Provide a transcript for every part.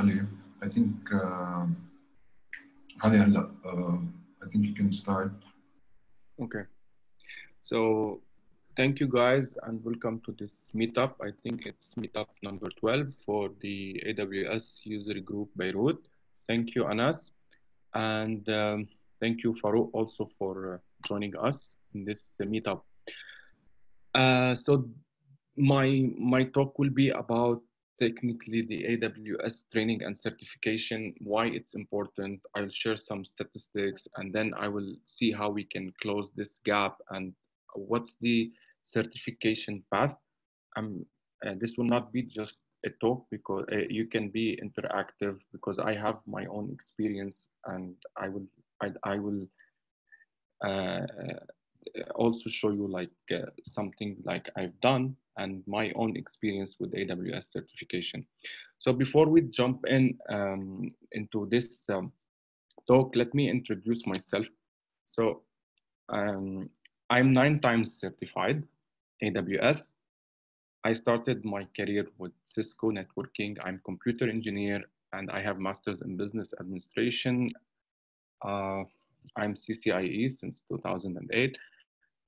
Hale, I think I think you can start. Okay. So thank you guys, and welcome to this meetup. I think it's meetup number 12 for the AWS user group Beirut. Thank you, Anas. And thank you, Farouq, also for joining us in this meetup. So my talk will be about technically the AWS training and certification, why it's important. I'll share some statistics, and then I will see how we can close this gap and what's the certification path. This will not be just a talk, because you can be interactive, because I have my own experience, and I will also show you like something like I've done and my own experience with AWS certification. So before we jump in into this talk, let me introduce myself. So I'm 9 times certified AWS. I started my career with Cisco networking. I'm computer engineer, and I have master's in business administration. I'm CCIE since 2008,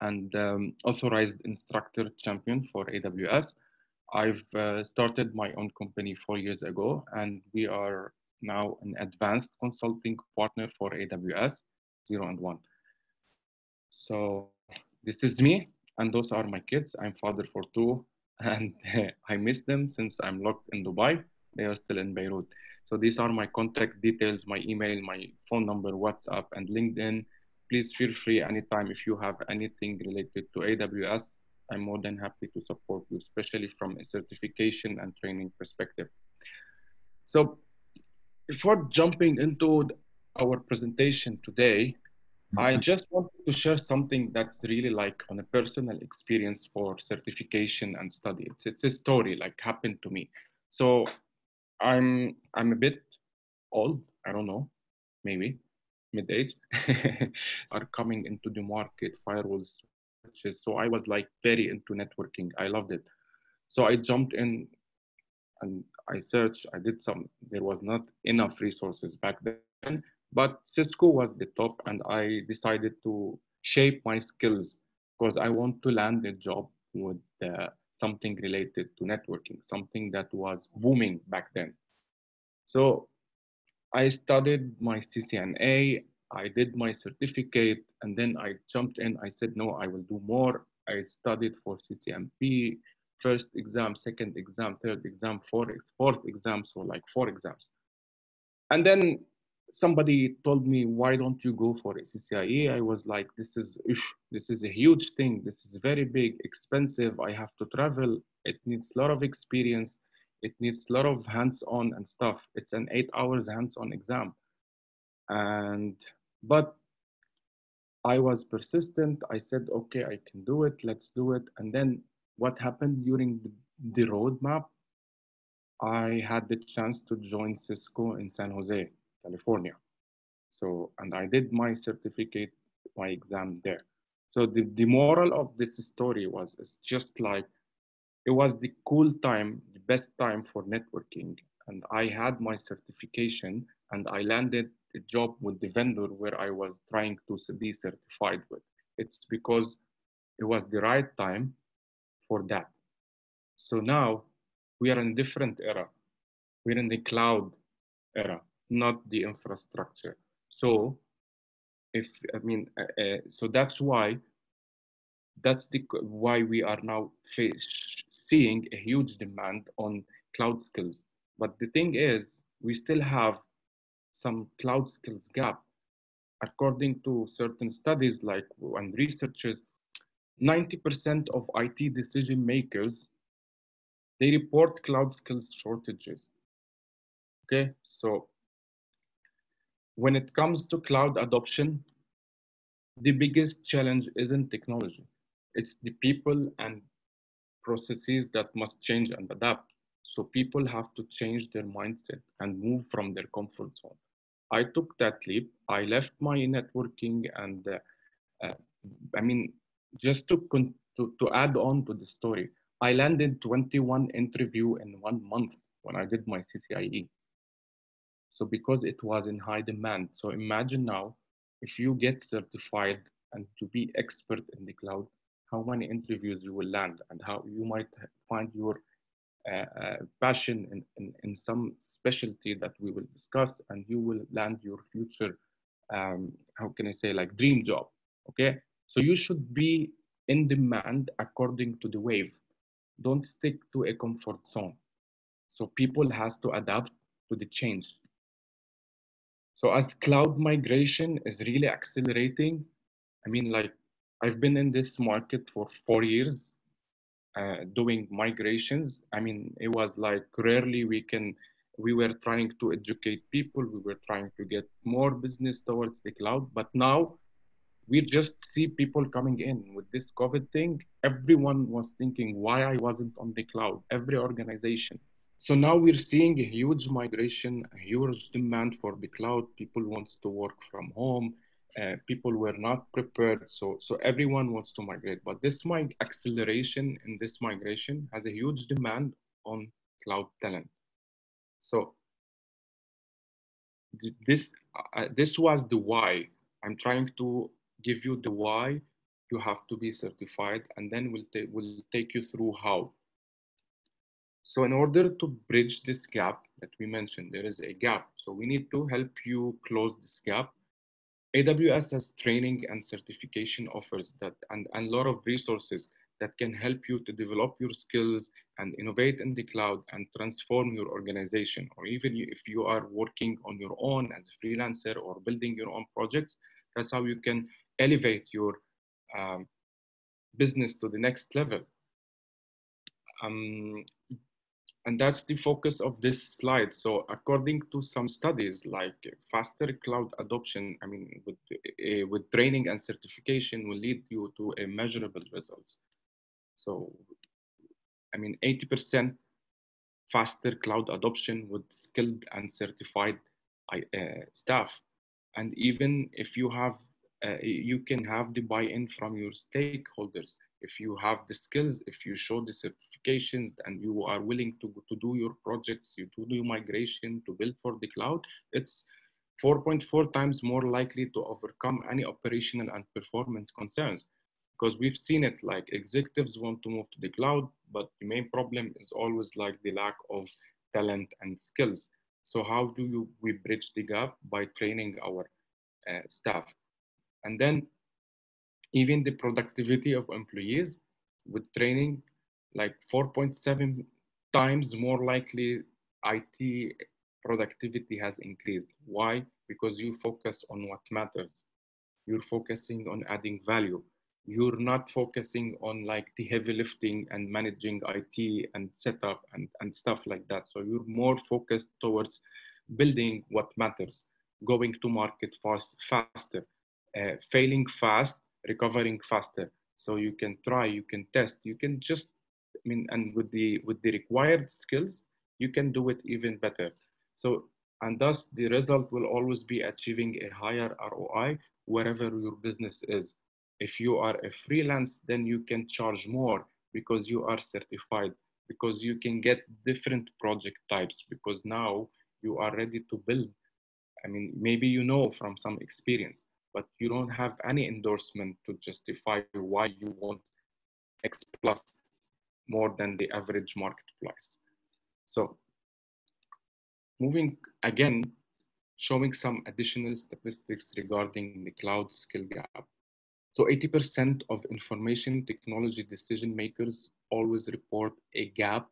and authorized instructor champion for AWS. I've started my own company 4 years ago, and we are now an advanced consulting partner for AWS 0 and 1. So this is me, and those are my kids. I'm father for 2, and I miss them since I'm locked in Dubai. They are still in Beirut. So these are my contact details, my email, my phone number, WhatsApp, and LinkedIn. Please feel free anytime if you have anything related to AWS. I'm more than happy to support you, especially from a certification and training perspective. So before jumping into our presentation today, I just wanted to share something that's really like on a personal experience for certification and study. It's a story like happened to me. So I'm a bit old, I don't know, maybe mid-age, are coming into the market, firewalls, switches. So I was like very into networking. I loved it. So I jumped in and I searched, I did some, there was not enough resources back then, but Cisco was the top, and I decided to shape my skills because I want to land a job with something related to networking, something that was booming back then. So I studied my CCNA, I did my certificate, and then I jumped in. I said, no, I will do more. I studied for CCNP, first exam, second exam, third exam, fourth exam, so like 4 exams. And then somebody told me, why don't you go for a CCIE? I was like, this is a huge thing. This is very big, expensive. I have to travel. It needs a lot of experience. It needs a lot of hands-on and stuff. It's an 8 hours hands-on exam. But I was persistent. I said, okay, I can do it. Let's do it. And then what happened during the roadmap? I had the chance to join Cisco in San Jose, California. So, and I did my certificate, my exam there. So the moral of this story was, it's just like, it was the cool time, the best time for networking. And I had my certification, and I landed a job with the vendor where I was trying to be certified with. It's because it was the right time for that. So now we are in a different era. We're in the cloud era, not the infrastructure. So so that's why we are now seeing a huge demand on cloud skills. But the thing is, we still have some cloud skills gap. According to certain studies like and researchers, 90% of IT decision makers, they report cloud skills shortages. Okay, so when it comes to cloud adoption, the biggest challenge isn't technology. It's the people and processes that must change and adapt. So people have to change their mindset and move from their comfort zone. I took that leap. I left my networking, and just to add on to the story, I landed 21 interviews in 1 month when I did my CCIE. So because it was in high demand. So imagine now, if you get certified and to be expert in the cloud, how many interviews you will land and how you might find your passion in some specialty that we will discuss, and you will land your future, how can I say, like dream job, okay? So you should be in demand according to the wave. Don't stick to a comfort zone. So people has to adapt to the change. So as cloud migration is really accelerating, I mean, like I've been in this market for 4 years doing migrations. I mean, it was like rarely we were trying to educate people. We were trying to get more business towards the cloud, but now we just see people coming in with this COVID thing. Everyone was thinking why I wasn't on the cloud, every organization. So now we're seeing a huge migration, a huge demand for the cloud. People want to work from home. People were not prepared, so everyone wants to migrate. But this acceleration in this migration has a huge demand on cloud talent. So this was the why. I'm trying to give you the why you have to be certified, and then we'll take you through how. So in order to bridge this gap that we mentioned, there is a gap. So we need to help you close this gap. AWS has training and certification offers that, and a lot of resources that can help you to develop your skills and innovate in the cloud and transform your organization. Or even if you are working on your own as a freelancer or building your own projects, that's how you can elevate your business to the next level. And that's the focus of this slide. So according to some studies, like faster cloud adoption, I mean, with training and certification will lead you to a measurable results. So, I mean, 80% faster cloud adoption with skilled and certified staff. And even if you have, you can have the buy-in from your stakeholders. If you have the skills, if you show the certifications and you are willing to do your projects, to do migration, to build for the cloud, it's 4.4 times more likely to overcome any operational and performance concerns. Because we've seen it, like executives want to move to the cloud, but the main problem is always like the lack of talent and skills. So how do we bridge the gap? By training our staff. And then even the productivity of employees with training, like 4.7 times more likely IT productivity has increased. Why? Because you focus on what matters. You're focusing on adding value. You're not focusing on like the heavy lifting and managing IT and setup and stuff like that. So you're more focused towards building what matters, going to market faster, failing fast, recovering faster. So you can try, you can test, you can just, I mean, and with the required skills, you can do it even better. So, and thus the result will always be achieving a higher ROI wherever your business is. If you are a freelance, then you can charge more because you are certified, because you can get different project types, because now you are ready to build. I mean, maybe you know from some experience, but you don't have any endorsement to justify why you want X plus more than the average market price. So moving again, showing some additional statistics regarding the cloud skill gap. So 80% of information technology decision makers always report a gap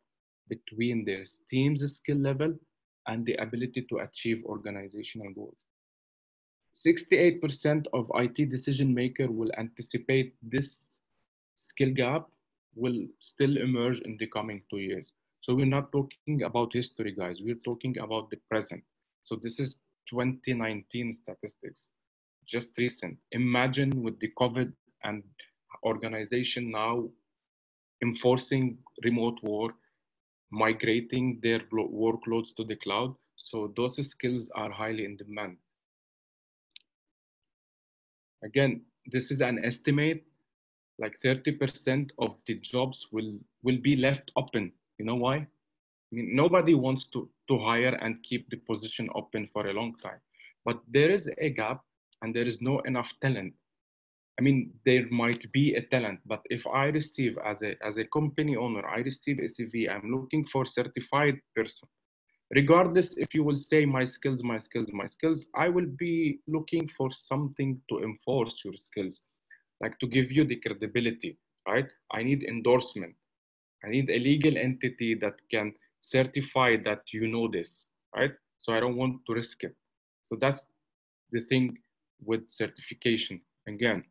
between their team's skill level and the ability to achieve organizational goals. 68% of IT decision makers will anticipate this skill gap will still emerge in the coming 2 years. So we're not talking about history, guys. We're talking about the present. So this is 2019 statistics, just recent. Imagine with the COVID and organization now enforcing remote work, migrating their workloads to the cloud. So those skills are highly in demand. Again, this is an estimate, like 30% of the jobs will be left open. You know why? Nobody wants to hire and keep the position open for a long time, but there is a gap and there is no enough talent. I mean, there might be a talent, but if I receive as a company owner, I receive a CV, I'm looking for certified person. Regardless, if you will say my skills, I will be looking for something to enforce your skills, like to give you the credibility, right? I need endorsement. I need a legal entity that can certify that you know this, right? So I don't want to risk it. So that's the thing with certification. Again,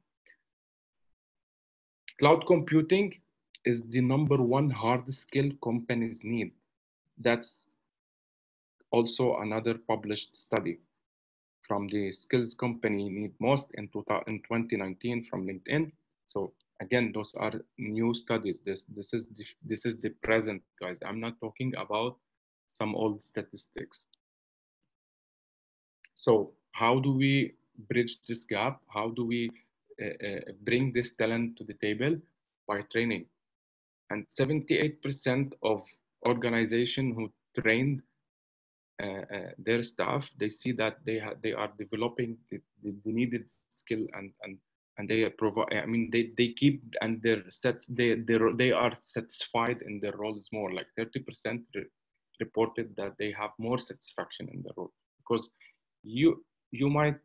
cloud computing is the #1 hard skill companies need. That's also another published study from the skills company need most in 2019 from LinkedIn. So again, those are new studies. This is the present, guys. I'm not talking about some old statistics. So how do we bridge this gap? How do we bring this talent to the table? By training. And 78% of organizations who trained their staff, they see that they are developing the needed skill and they provide. I mean, they keep and they are satisfied in their roles more. Like 30% reported that they have more satisfaction in the role, because you might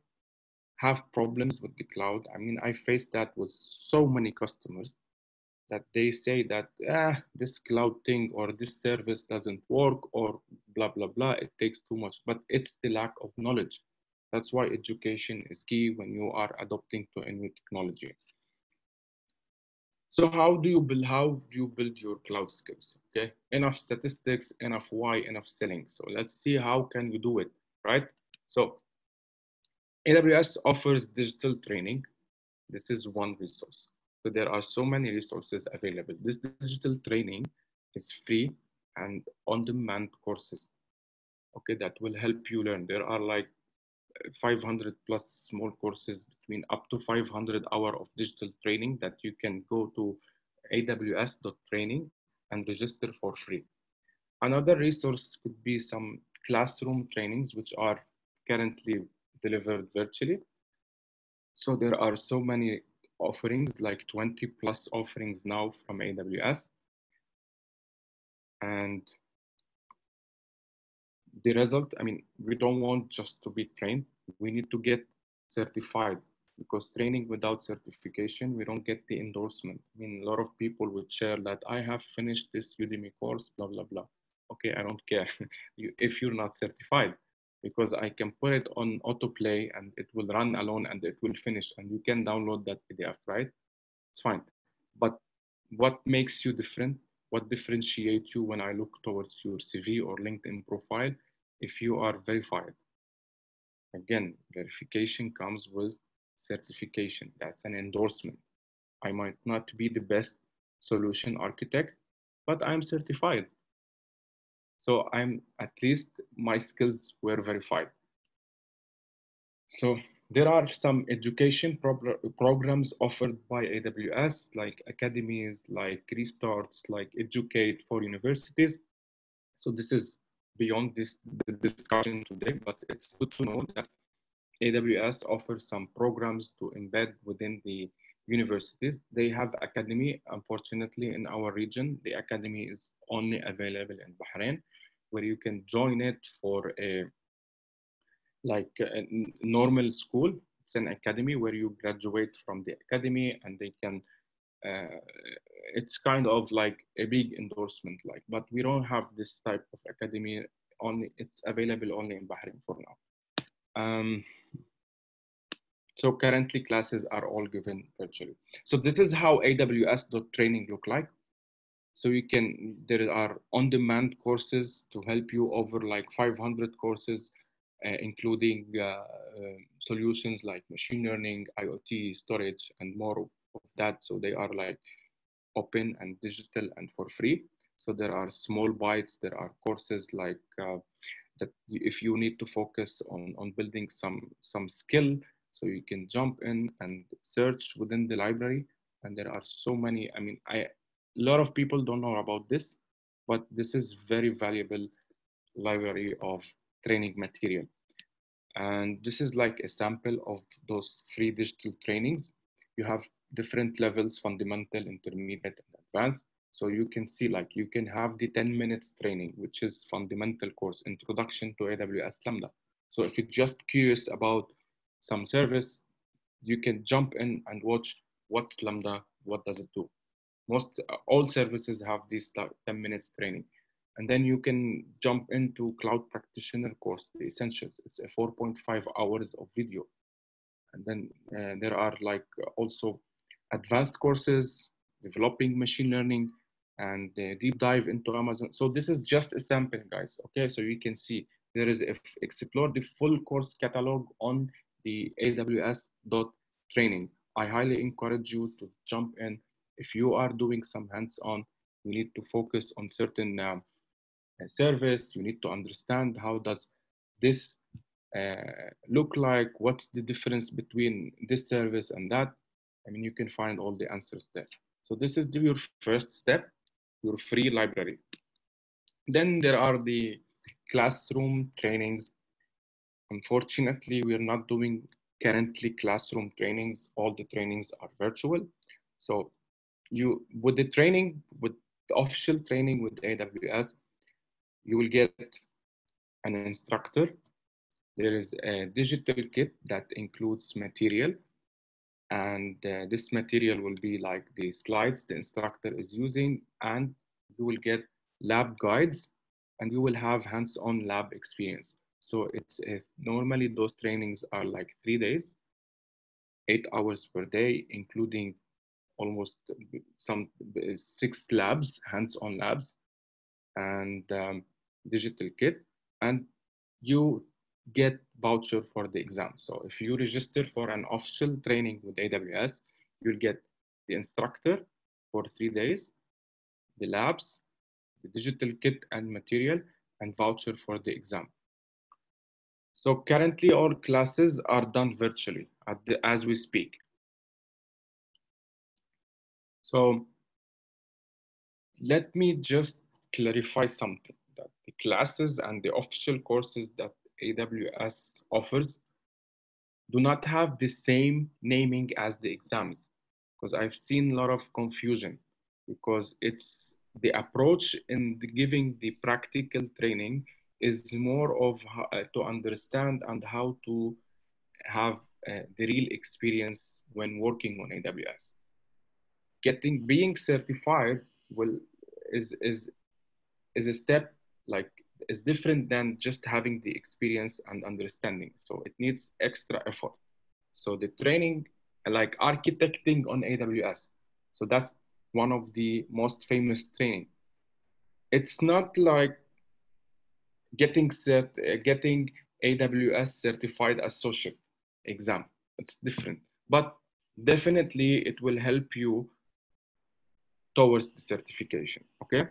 have problems with the cloud. I mean, I faced that with so many customers that they say that this cloud thing or this service doesn't work or blah, blah, blah, it takes too much, but it's the lack of knowledge. That's why education is key when you are adopting to a new technology. So how do you build your cloud skills? Okay, enough statistics, enough why, enough selling. So let's see how can you do it, right? So AWS offers digital training. This is one resource. So there are so many resources available. This digital training is free and on-demand courses, okay, that will help you learn. There are like 500 plus small courses, between up to 500 hours of digital training that you can go to aws.training and register for free. Another resource could be some classroom trainings, which are currently delivered virtually. So there are so many offerings, like 20 plus offerings now from AWS. And the result, I mean, we don't want just to be trained, we need to get certified, because training without certification, we don't get the endorsement. I mean, a lot of people would share that I have finished this Udemy course, blah, blah, blah. Okay, I don't care if you're not certified, because I can put it on autoplay and it will run alone and it will finish, and you can download that PDF, right? It's fine. But what makes you different? What differentiates you when I look towards your CV or LinkedIn profile? If you are verified. Again, verification comes with certification. That's an endorsement. I might not be the best solution architect, but I'm certified. So I'm, at least my skills were verified. So there are some education programs offered by AWS, like academies, like restarts, like Educate for universities. So this is beyond the discussion today, but it's good to know that AWS offers some programs to embed within the universities. They have academy. Unfortunately, in our region, the academy is only available in Bahrain, where you can join it for a normal school. It's an academy where you graduate from the academy, and they can, it's kind of like a big endorsement, like, but we don't have this type of academy. Only it's available only in Bahrain for now. So currently classes are all given virtually. So this is how aws.training look like. So you can, there are on-demand courses to help you over like 500 courses, including solutions like machine learning, IoT, storage, and more of that. So they are like open and digital and for free. So there are small bites, there are courses like that if you need to focus on building some skill, so you can jump in and search within the library. And there are so many, I mean, a lot of people don't know about this. but this is very valuable library of training material. And this is like a sample of those three digital trainings. You have different levels, fundamental, intermediate, and advanced. So you can see, like, you can have the 10 minutes training, which is fundamental course, introduction to AWS Lambda. So if you're just curious about some service, you can jump in and watch what's Lambda, what does it do. Most all services have this 10 minutes training. And then you can jump into cloud practitioner course, the essentials. It's a 4.5 hours of video. And then there are like also advanced courses, developing machine learning, and deep dive into Amazon. So this is just a sample, guys. Okay, so you can see there is explore the full course catalog on the AWS.training. I highly encourage you to jump in. If you are doing some hands-on, you need to focus on certain service. You need to understand how does this look like, what's the difference between this service and that. I mean, you can find all the answers there. So this is your first step, your free library. Then there are the classroom trainings. Unfortunately, we are not doing currently classroom trainings. All the trainings are virtual. So you, with the training, with the official training with AWS, you will get an instructor. There is a digital kit that includes material. And this material will be like the slides the instructor is using, and you will get lab guides, and you will have hands-on lab experience. So it's normally those trainings are like 3 days, 8 hours per day, including almost some 6 labs, hands-on labs, and digital kit, and you get voucher for the exam. So if you register for an official training with AWS, you'll get the instructor for 3 days, the labs, the digital kit and material, and voucher for the exam. So currently all classes are done virtually as we speak. So let me just clarify something, that the classes and the official courses that AWS offers do not have the same naming as the exams, because I've seen a lot of confusion, because it's the approach in the giving the practical training is more of how to understand and how to have the real experience when working on AWS. Being certified is a step, like, is different than just having the experience and understanding. So it needs extra effort. So the training, like architecting on AWS. So that's one of the most famous training. It's not like getting AWS certified associate exam. It's different, but definitely it will help you towards the certification, okay?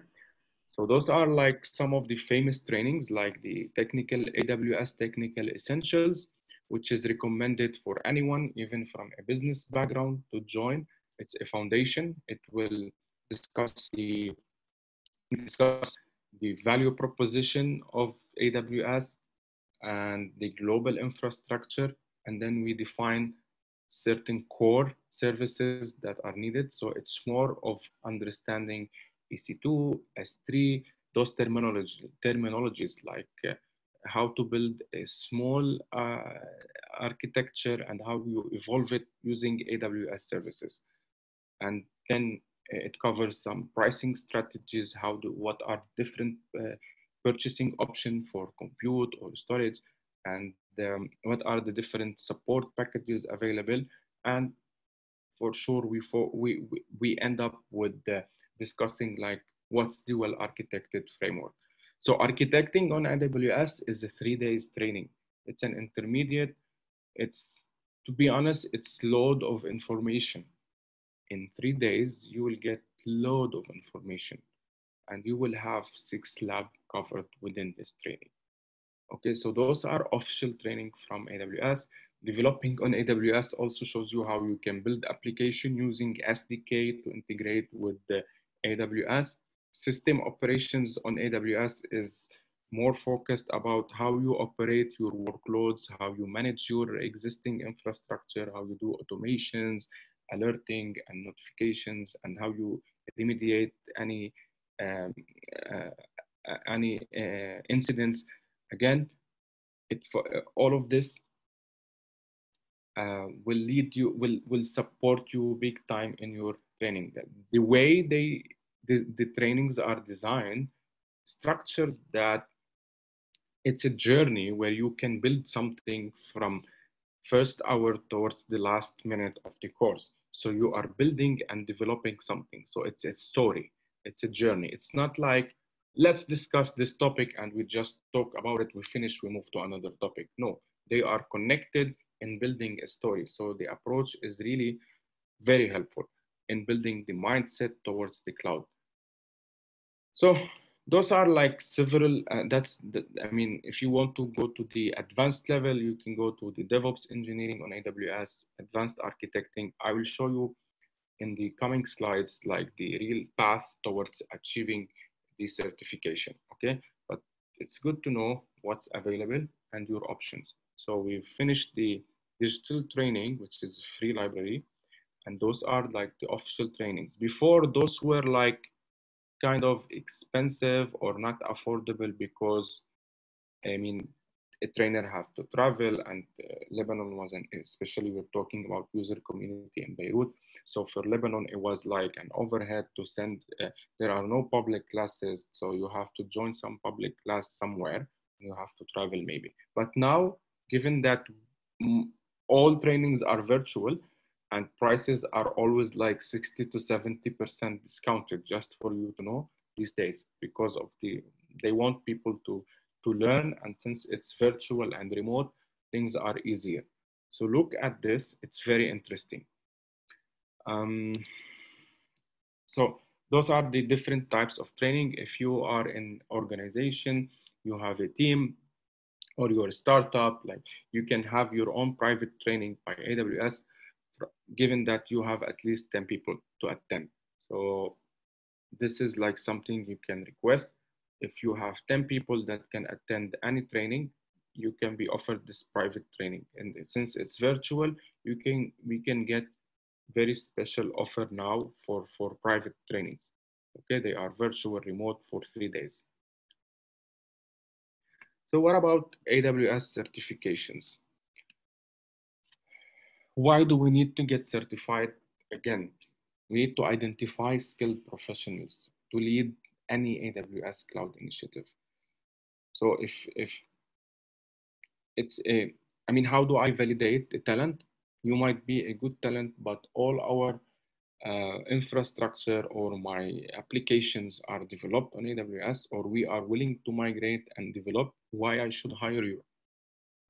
So those are like some of the famous trainings, like the technical AWS Technical Essentials, which is recommended for anyone, even from a business background, to join. It's a foundation. It will discuss the value proposition of AWS and the global infrastructure. And then we define certain core services that are needed. So it's more of understanding EC2, S3, those terminologies like how to build a small architecture and how you evolve it using AWS services. And then it covers some pricing strategies, what are different purchasing options for compute or storage, and what are the different support packages available. And for sure, we end up with discussing like what's dual architected framework. So architecting on AWS is a 3 days training. It's an intermediate. It's, to be honest, it's load of information. In 3 days, you will get load of information, and you will have 6 labs covered within this training. Okay, so those are official training from AWS. Developing on AWS also shows you how you can build application using SDK to integrate with the AWS. system operations on AWS is more focused about how you operate your workloads, how you manage your existing infrastructure, how you do automations, alerting and notifications, and how you remediate any incidents. Again, all of this will lead you, will support you big time in your training. The way the trainings are designed, structured, that it's a journey where you can build something from first hour towards the last minute of the course. So you are building and developing something. So it's a story, it's a journey. It's not like, let's discuss this topic and we just talk about it, we finish, we move to another topic. No, they are connected in building a story. So the approach is really very helpful in building the mindset towards the cloud. So those are like several, I mean, if you want to go to the advanced level, you can go to the DevOps engineering on AWS, advanced architecting. I will show you in the coming slides, like the real path towards achieving the certification, okay? But it's good to know what's available and your options. So we've finished the digital training, which is a free library. And those are like the official trainings. Before, those were like kind of expensive or not affordable because, I mean, a trainer have to travel, and Lebanon wasn't, especially we're talking about user community in Beirut. So for Lebanon, it was like an overhead to send, there are no public classes. So you have to join some public class somewhere. You have to travel maybe. But now, given that all trainings are virtual, and prices are always like 60 to 70% discounted, just for you to know, these days, because of they want people to learn, and since it's virtual and remote, things are easier. So look at this, it's very interesting. So those are the different types of training. If you are in organization, you have a team, or you're a startup, like you can have your own private training by AWS, given that you have at least 10 people to attend. So this is like something you can request. If you have 10 people that can attend any training, you can be offered this private training. And since it's virtual, we can get very special offer now for private trainings. Okay, they are virtual remote for 3 days. So what about AWS certifications? Why do we need to get certified? Again, we need to identify skilled professionals to lead any AWS cloud initiative. So if it's a, I mean, how do I validate the talent? You might be a good talent, but all our infrastructure or my applications are developed on AWS, or we are willing to migrate and develop, why I should hire you?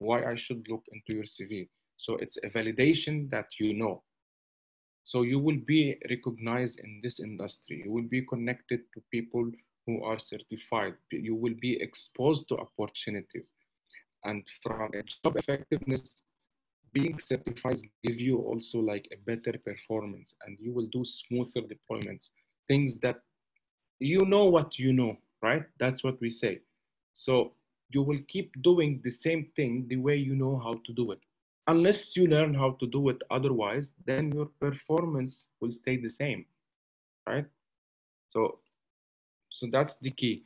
Why I should look into your CV? So it's a validation that you know. So you will be recognized in this industry. You will be connected to people who are certified. You will be exposed to opportunities. And from a job effectiveness, being certified gives you also like a better performance, and you will do smoother deployments, things that you know what you know, right? That's what we say. So you will keep doing the same thing the way you know how to do it. Unless you learn how to do it otherwise, then your performance will stay the same, right? So that's the key.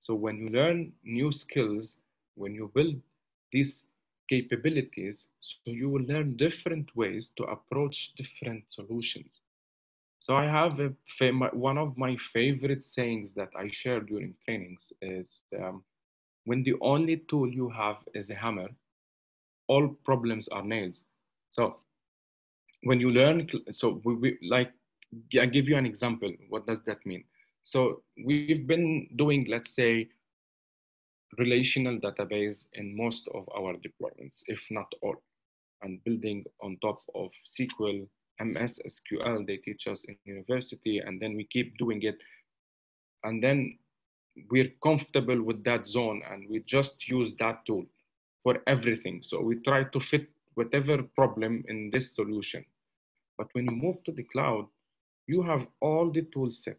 So when you learn new skills, when you build these capabilities, so you will learn different ways to approach different solutions. So I have one of my favorite sayings that I share during trainings is, when the only tool you have is a hammer, all problems are nails. So when you learn, so we like, I give you an example. What does that mean? So we've been doing, let's say, relational database in most of our deployments, if not all, and building on top of SQL, MS SQL, they teach us in university, and then we keep doing it. And then we're comfortable with that zone and we just use that tool for everything. So we try to fit whatever problem in this solution. But when you move to the cloud, you have all the tool set.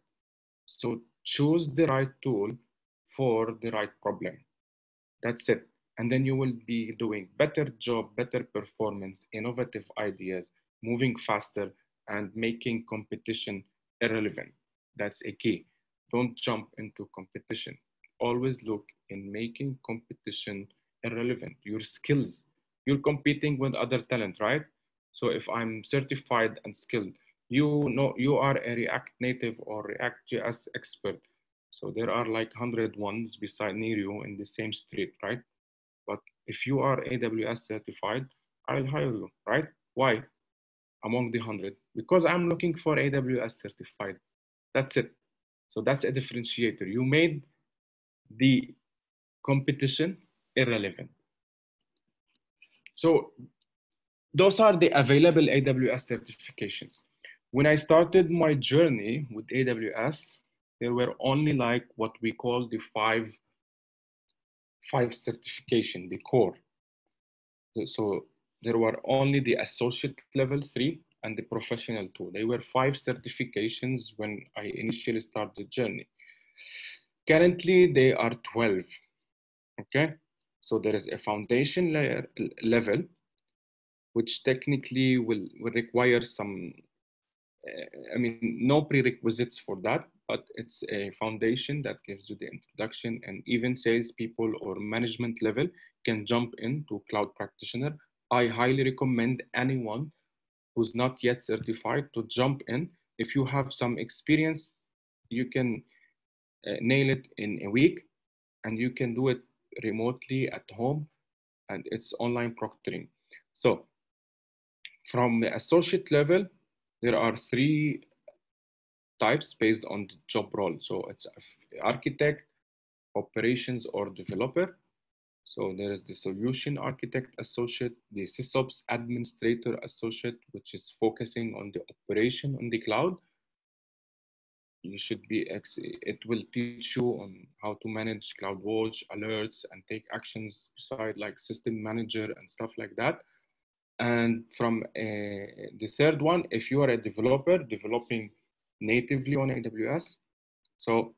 So choose the right tool for the right problem. That's it. And then you will be doing better job, better performance, innovative ideas, moving faster, and making competition irrelevant. That's a key. Don't jump into competition. Always look in making competition irrelevant. Your skills. You're competing with other talent, right? So if I'm certified and skilled, you know, you are a React Native or React.js expert. So there are like 100 ones beside near you in the same street, right? But if you are AWS certified, I'll hire you, right? Why? Among the 100, because I'm looking for AWS certified. That's it. So that's a differentiator. You made the competition irrelevant. So those are the available AWS certifications. When I started my journey with AWS, there were only like what we call the five certification, the core. So there were only the associate level 3 and the professional 2. They were 5 certifications when I initially started the journey. Currently, they are 12, okay? So there is a foundation layer level, which technically will require some, I mean, no prerequisites for that, but it's a foundation that gives you the introduction, and even salespeople or management level can jump into cloud practitioner. I highly recommend anyone who's not yet certified to jump in. If you have some experience, you can nail it in a week, and you can do it remotely at home, and it's online proctoring. So from the associate level, there are 3 types based on the job role. So it's architect, operations, or developer. So there is the solution architect associate, the SysOps administrator associate, which is focusing on the operation on the cloud. You should be, it will teach you on how to manage CloudWatch, alerts, and take actions beside like system manager and stuff like that. And from the 3rd one, if you are a developer developing natively on AWS, so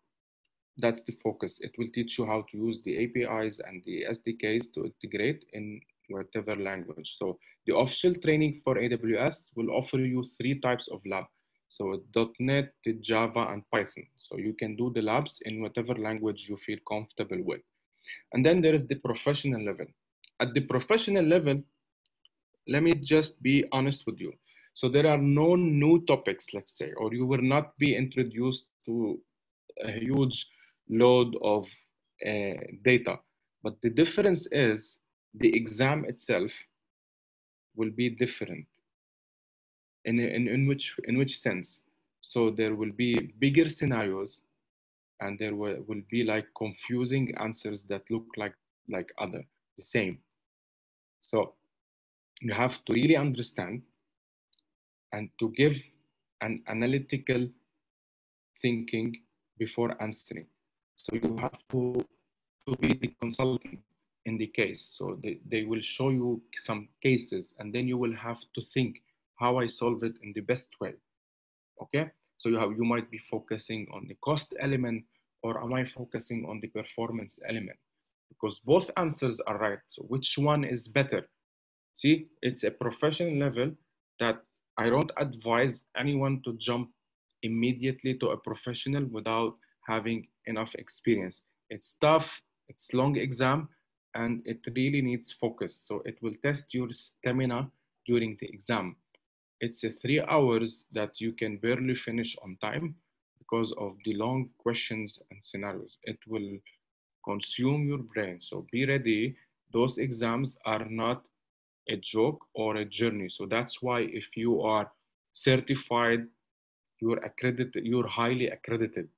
that's the focus. It will teach you how to use the APIs and the SDKs to integrate in whatever language. So the official training for AWS will offer you 3 types of lab. So .NET, Java, and Python. So you can do the labs in whatever language you feel comfortable with. And then there is the professional level. At the professional level, let me just be honest with you. So there are no new topics, let's say, or you will not be introduced to a huge load of data. But the difference is the exam itself will be different. In which sense? So there will be bigger scenarios, and there will be like confusing answers that look like other, the same. So you have to really understand and to give an analytical thinking before answering. So you have to be the consultant in the case. So they will show you some cases, and then you will have to think how I solve it in the best way, okay? So you might be focusing on the cost element, or am I focusing on the performance element? Because both answers are right. So which one is better? See, it's a professional level that I don't advise anyone to jump immediately to a professional without having enough experience. It's tough, it's long exam, and it really needs focus. So it will test your stamina during the exam. It's a 3 hours that you can barely finish on time because of the long questions and scenarios. It will consume your brain. So be ready. Those exams are not a joke or a journey. So that's why if you are certified, you're accredited, you're highly accredited.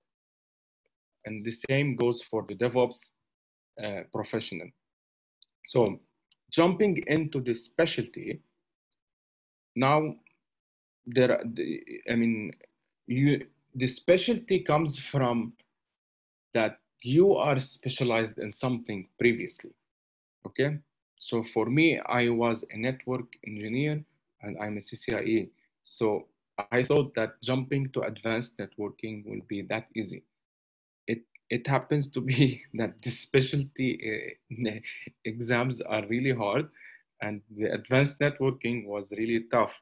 And the same goes for the DevOps professional. So jumping into the specialty, now the specialty comes from that you are specialized in something previously, okay? So for me, I was a network engineer and I'm a CCIE. So I thought that jumping to advanced networking will be that easy. it happens to be that the specialty exams are really hard, and the advanced networking was really tough,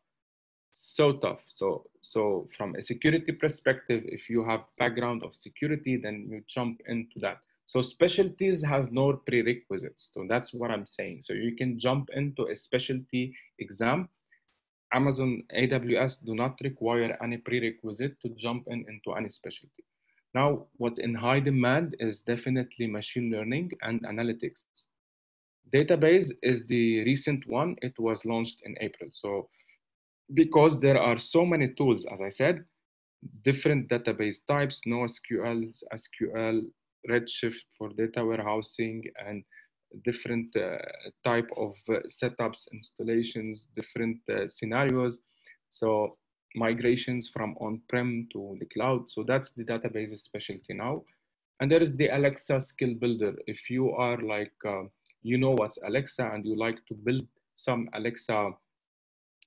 so from a security perspective, if you have background of security, then you jump into that. So specialties have no prerequisites, so that's what I'm saying. So you can jump into a specialty exam. Amazon AWS do not require any prerequisite to jump into any specialty. Now, what's in high demand is definitely machine learning and analytics. Database is the recent one. It was launched in April. So because there are so many tools, as I said, different database types, NoSQL, SQL, Redshift for data warehousing, and different type of setups, installations, different scenarios. So migrations from on-prem to the cloud. So that's the database specialty now. And there is the Alexa skill builder. If you are like, you know what's Alexa and you like to build some Alexa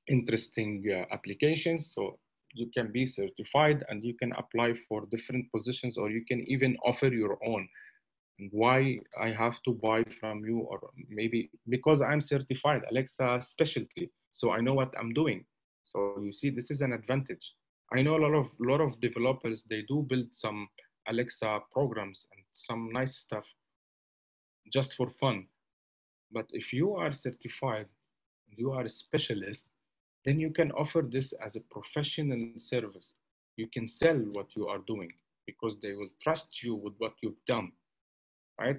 interesting applications, so you can be certified and you can apply for different positions, or you can even offer your own. And why I have to buy from you? Or maybe because I'm certified Alexa specialty, so I know what I'm doing. So you see, this is an advantage. I know a lot of developers, they do build some Alexa programs and some nice stuff just for fun. But if you are certified, you are a specialist, then you can offer this as a professional service. You can sell what you are doing because they will trust you with what you've done, right?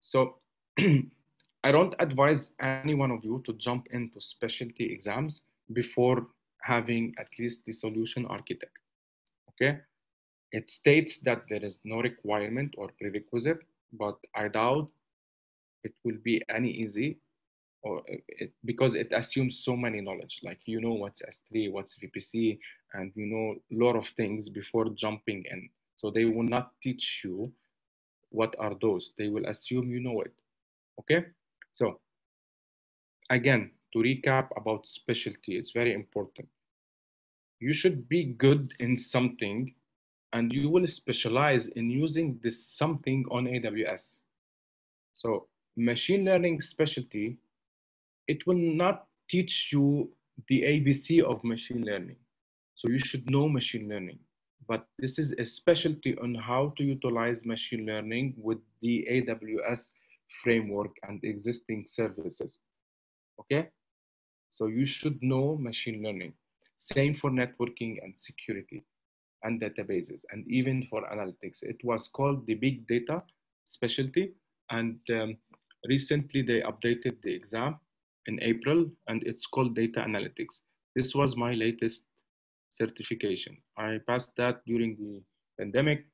So I don't advise any one of you to jump into specialty exams before having at least the solution architect, okay? It states that there is no requirement or prerequisite, but I doubt it will be any easy, or because it assumes so many knowledge, like you know what's S3, what's VPC, and you know a lot of things before jumping in. So they will not teach you what are those. They will assume you know it, okay? So again, to recap about specialty, it's very important. You should be good in something, and you will specialize in using this something on AWS. So machine learning specialty, it will not teach you the ABC of machine learning. So you should know machine learning, but this is a specialty on how to utilize machine learning with the AWS framework and existing services, okay? So you should know machine learning. Same for networking and security and databases, and even for analytics. It was called the big data specialty, and recently they updated the exam in April, and it's called data analytics. This was my latest certification. I passed that during the pandemic.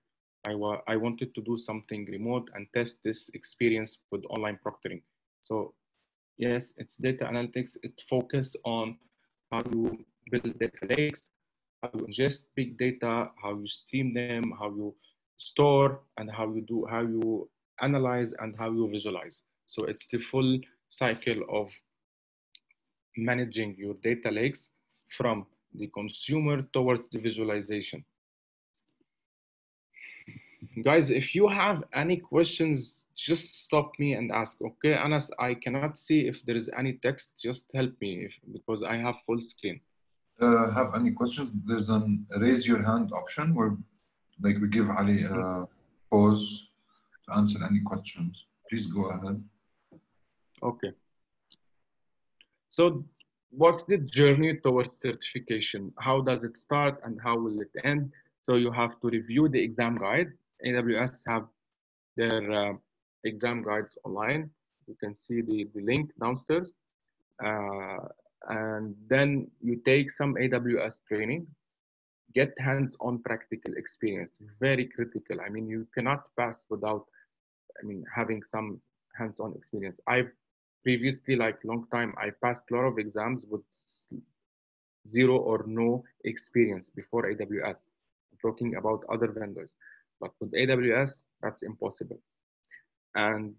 I wanted to do something remote and test this experience with online proctoring. So yes, it's data analytics. It focuses on how you build data lakes, how you ingest big data, how you stream them, how you store, and how you analyze and how you visualize. So it's the full cycle of managing your data lakes from the consumer towards the visualization. Guys, if you have any questions, just stop me and ask. Okay, Anas, I cannot see if there is any text. Just help me because I have full screen. Have any questions? There's an raise your hand option where, like, we give Ali a pause to answer any questions. Please go ahead. Okay. So what's the journey towards certification? How does it start and how will it end? So you have to review the exam guide. AWS have their exam guides online. You can see the link downstairs. And then you take some AWS training, get hands-on practical experience, very critical. I mean, you cannot pass without, I mean, having some hands-on experience. I've previously, like long time, I passed a lot of exams with zero or no experience before AWS. I'm talking about other vendors, but with AWS, that's impossible. And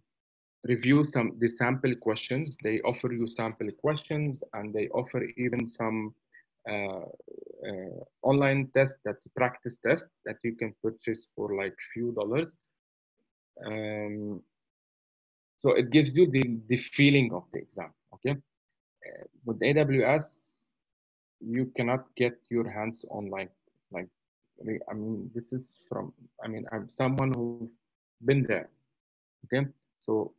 review the sample questions. They offer you sample questions, and they offer even some online test, that practice test that you can purchase for like few dollars. So it gives you the feeling of the exam, okay? With AWS, you cannot get your hands on like, I mean, this is from, I mean, I'm someone who's been there, okay? So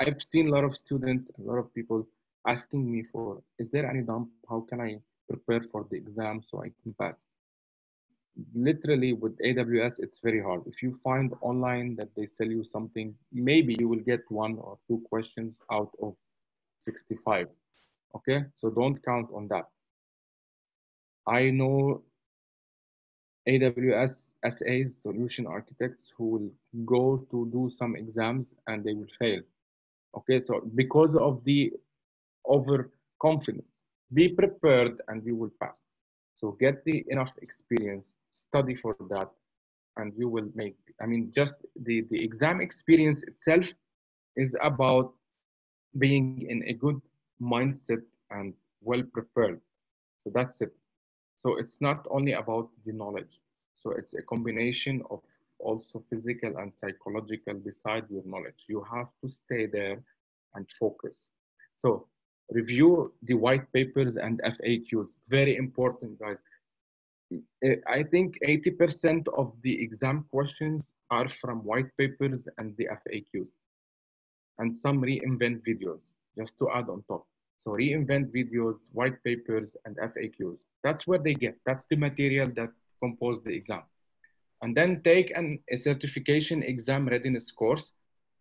I've seen a lot of students, a lot of people asking me for, is there any dump? How can I prepare for the exam so I can pass? Literally with AWS, it's very hard. If you find online that they sell you something, maybe you will get 1 or 2 questions out of 65. Okay, so don't count on that. I know AWS SAs, solution architects, who will go to do some exams and they will fail. Okay, so because of the overconfidence, be prepared and you will pass. So get the enough experience, study for that, and you will make, I mean, just the exam experience itself is about being in a good mindset and well prepared. So that's it. So it's not only about the knowledge. So it's a combination of also physical and psychological beside your knowledge. You have to stay there and focus. So review the white papers and FAQs. Very important, guys. I think 80% of the exam questions are from white papers and the FAQs. And some reinvent videos, just to add on top. So reinvent videos, white papers, and FAQs. That's where they get. That's the material that compose the exam. And then take a certification exam readiness course.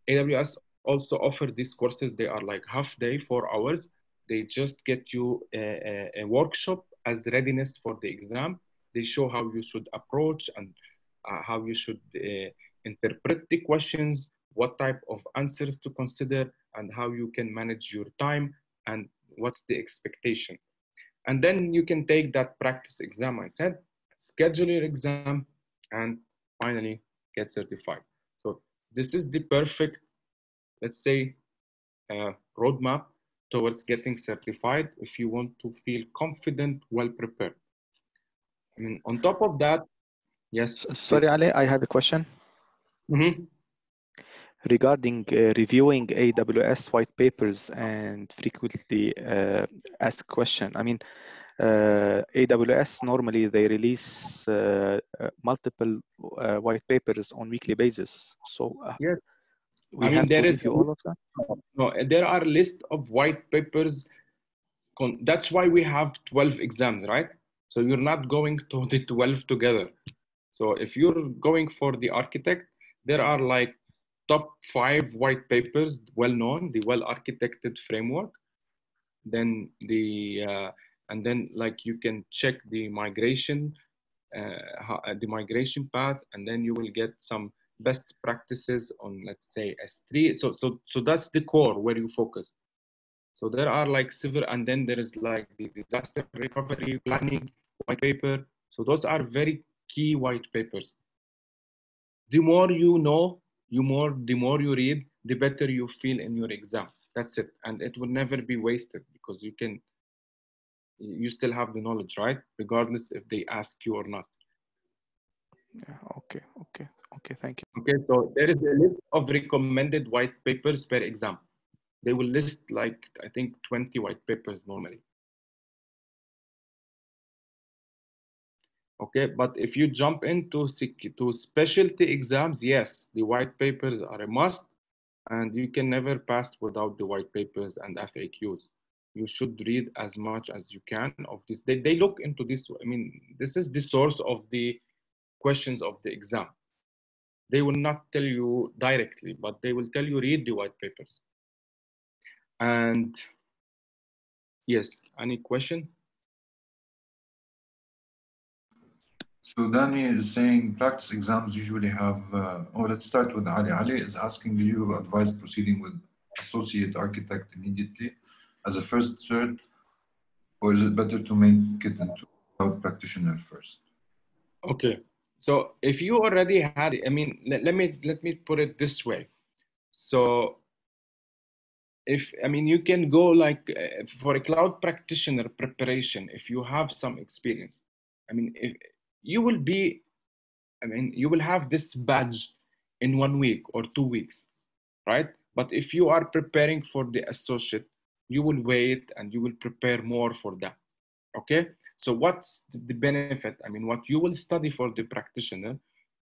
AWS also offer these courses. They are like half day, 4 hours. They just get you a workshop as readiness for the exam. They show how you should approach and how you should interpret the questions, what type of answers to consider, and how you can manage your time, and what's the expectation. And then you can take that practice exam, I said, schedule your exam, and finally get certified. So this is the perfect, let's say, roadmap towards getting certified if you want to feel confident, well prepared. I mean, on top of that, yes. Sorry, Ali, I have a question. Mm-hmm. Regarding reviewing AWS white papers and frequently asked question. I mean, AWS normally they release multiple white papers on weekly basis. So yes. I mean, there is all of that. No, there are a list of white papers. That's why we have 12 exams, right? So you're not going to the 12 together. So if you're going for the architect, there are like top 5 white papers, well-known, the well-architected framework. Then and then like you can check the migration path, and then you will get some best practices on, let's say, S3. So that's the core where you focus. So there are like several, and then there is like the disaster recovery planning white paper. So those are very key white papers. The more you know, the more you read, the better you feel in your exam. That's it. And it will never be wasted because you still have the knowledge, right? Regardless if they ask you or not. Yeah, okay, thank you. Okay, so there is a list of recommended white papers per exam. They will list like, I think, 20 white papers normally. Okay, but if you jump into specialty exams, yes, the white papers are a must, and you can never pass without the white papers and FAQs. You should read as much as you can of this. They look into this. I mean, this is the source of the questions of the exam. They will not tell you directly, but they will tell you read the white papers. And yes, any question? So Danny is saying practice exams usually have, oh, let's start with Ali. Ali is asking you advice proceeding with associate architect immediately as a first cert, or is it better to make it into cloud practitioner first? Okay, so if you already had, I mean, let me put it this way. So you can go like for a cloud practitioner preparation, if you have some experience, if you will be, you will have this badge in 1 week or 2 weeks, right? But if you are preparing for the associate, you will wait and you will prepare more for that, okay? So what's the benefit? What you will study for the practitioner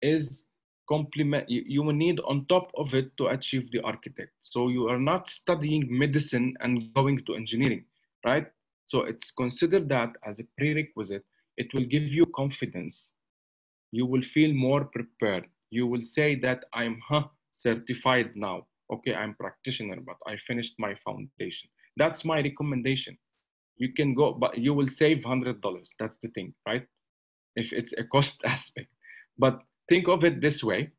is complement, you will need on top of it to achieve the architect. So you are not studying medicine and going to engineering, right? So it's considered that as a prerequisite. It will give you confidence. You will feel more prepared. You will say that I'm certified now. Okay, I'm practitioner, but I finished my foundation. That's my recommendation. You can go, but you will save $100. That's the thing, right? If it's a cost aspect, but think of it this way.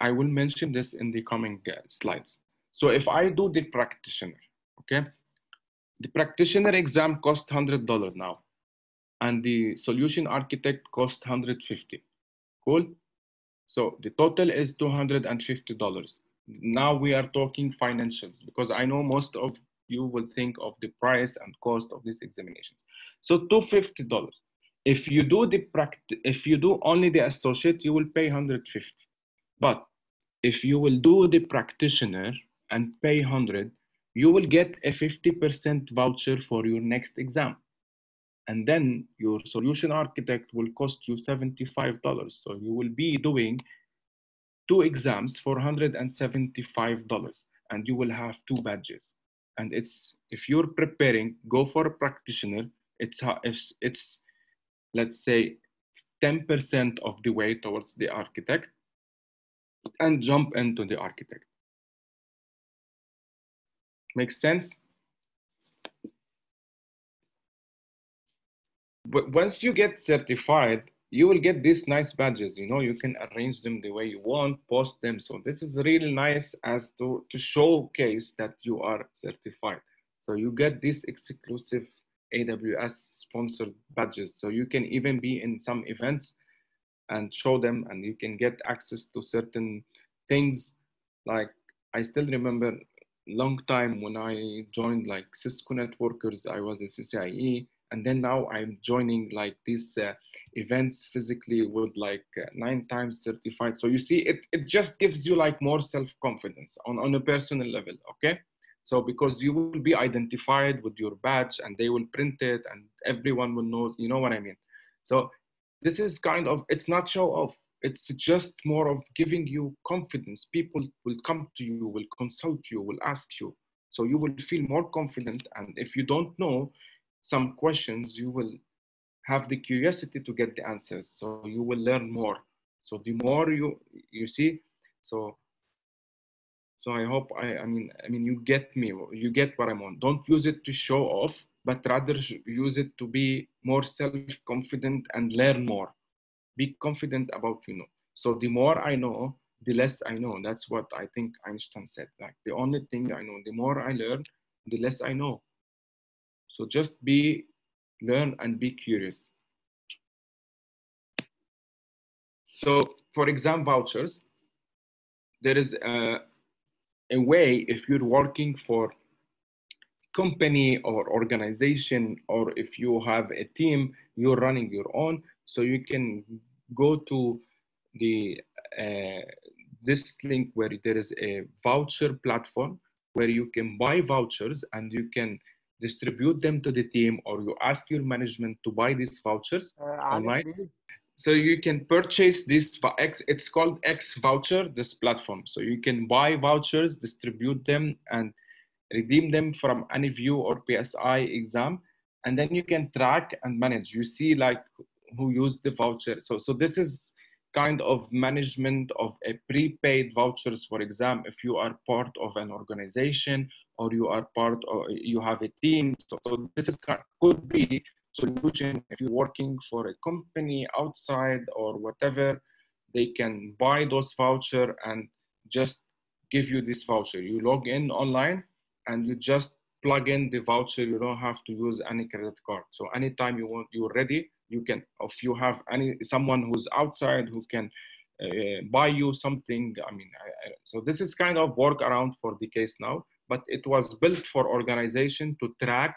I will mention this in the coming slides. So if I do the practitioner, okay, the practitioner exam costs $100 now, and the solution architect costs $150. Cool. So the total is $250. Now we are talking financials, because I know most of you will think of the price and cost of these examinations. So $250. If you do the only the associate, you will pay $150. But if you will do the practitioner and pay $100, you will get a 50% voucher for your next exam. And then your solution architect will cost you $75. So you will be doing two exams for $175, and you will have two badges. And it's, if you're preparing, go for a practitioner. It's let's say 10% of the way towards the architect, and jump into the architect. Makes sense? But once you get certified, you will get these nice badges. You know, you can arrange them the way you want, post them. So this is really nice as to showcase that you are certified. So you get these exclusive AWS sponsored badges. So you can even be in some events and show them, and you can get access to certain things. Like I still remember long time when I joined like Cisco Networkers, I was a CCIE. And then now I'm joining like these events physically with like 9 times certified. So you see, it just gives you like more self-confidence on a personal level, okay? So because you will be identified with your badge, and they will print it, and everyone will know, you know what I mean? So this is kind of, it's not show off. It's just more of giving you confidence. People will come to you, will consult you, will ask you. So you will feel more confident. And if you don't know some questions, you will have the curiosity to get the answers. So you will learn more. So the more you see, so I hope you get me, you get what I'm on. Don't use it to show off, but rather use it to be more self-confident and learn more. Be confident about, you know. So the more I know, the less I know. That's what I think Einstein said. Like the only thing I know, the more I learn, the less I know. So just learn and be curious. So for exam vouchers, there is a way, if you're working for company or organization, or if you have a team, you're running your own, so you can go to this link where there is a voucher platform where you can buy vouchers and you can distribute them to the team, or you ask your management to buy these vouchers online. So you can purchase this, it's called X Voucher, this platform. So you can buy vouchers, distribute them, and redeem them from any Vue or PSI exam. And then you can track and manage. You see like who used the voucher. So this is kind of management of a prepaid vouchers for exam, if you are part of an organization, or you are part of, you have a team. So this is, could be solution if you're working for a company outside or whatever. They can buy those voucher and just give you this voucher. You log in online and you just plug in the voucher. You don't have to use any credit card. So anytime you want, you're ready. You can, if you have someone who's outside who can buy you something. So this is kind of workaround for the case now. but it was built for organization to track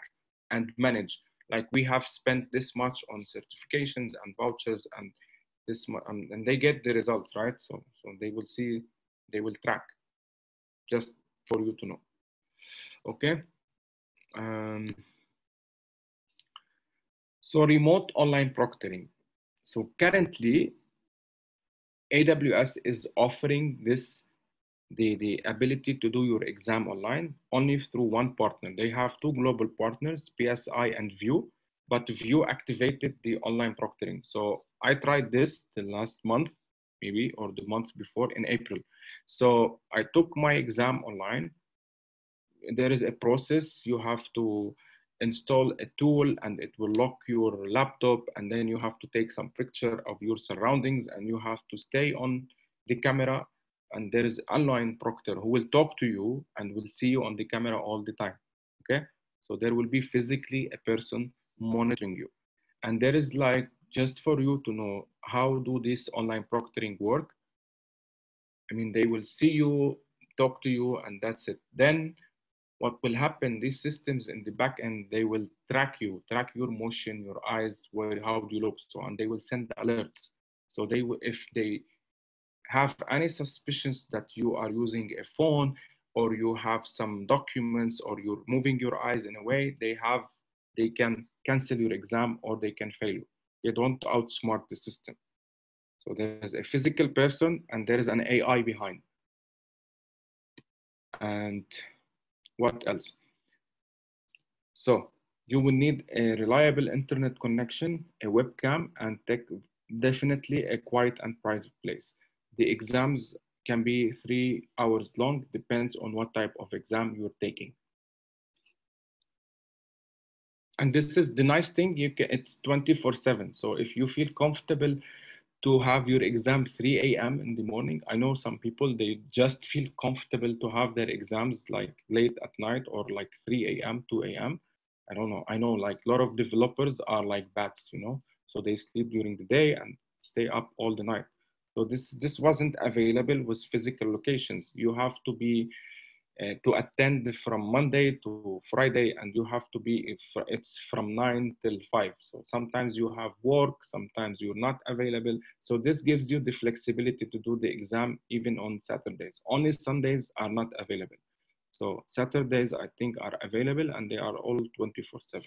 and manage. Like, we have spent this much on certifications and vouchers and this, and they get the results, right? So they will see, they will track, just for you to know. Okay. So remote online proctoring. So currently, AWS is offering this, the ability to do your exam online only through one partner. They have two global partners, PSI and Vue, but Vue activated the online proctoring. So I tried this the last month, maybe, or the month before in April. So I took my exam online. There is a process. You have to install a tool and it will lock your laptop, and then you have to take some picture of your surroundings and you have to stay on the camera, and there is online proctor who will talk to you and will see you on the camera all the time. Okay, so there will be physically a person monitoring you. And there is, like, just for you to know how do this online proctoring work. I mean, they will see you, talk to you, and that's it. Then what will happen, these systems in the back end, they will track you, track your motion, your eyes, where, how do you look, so, and they will send alerts. So they will, if they have any suspicions that you are using a phone or you have some documents or you're moving your eyes in a way, they can cancel your exam or they can fail you. They don't outsmart the system. So there is a physical person and there is an AI behind. And what else? So you will need a reliable internet connection, a webcam, and definitely a quiet and private place. The exams can be 3 hours long, depends on what type of exam you're taking. And this is the nice thing, you can, it's 24/7. So if you feel comfortable to have your exam 3 a.m. in the morning, I know some people, they just feel comfortable to have their exams like late at night or like 3 a.m., 2 a.m. I don't know. I know like a lot of developers are like bats, you know, so they sleep during the day and stay up all the night. So this wasn't available with physical locations. You have to be, to attend from Monday to Friday, and you have to be, if it's from 9 till 5. So sometimes you have work, sometimes you're not available. So this gives you the flexibility to do the exam even on Saturdays. Only Sundays are not available. So Saturdays, I think, are available, and they are all 24/7.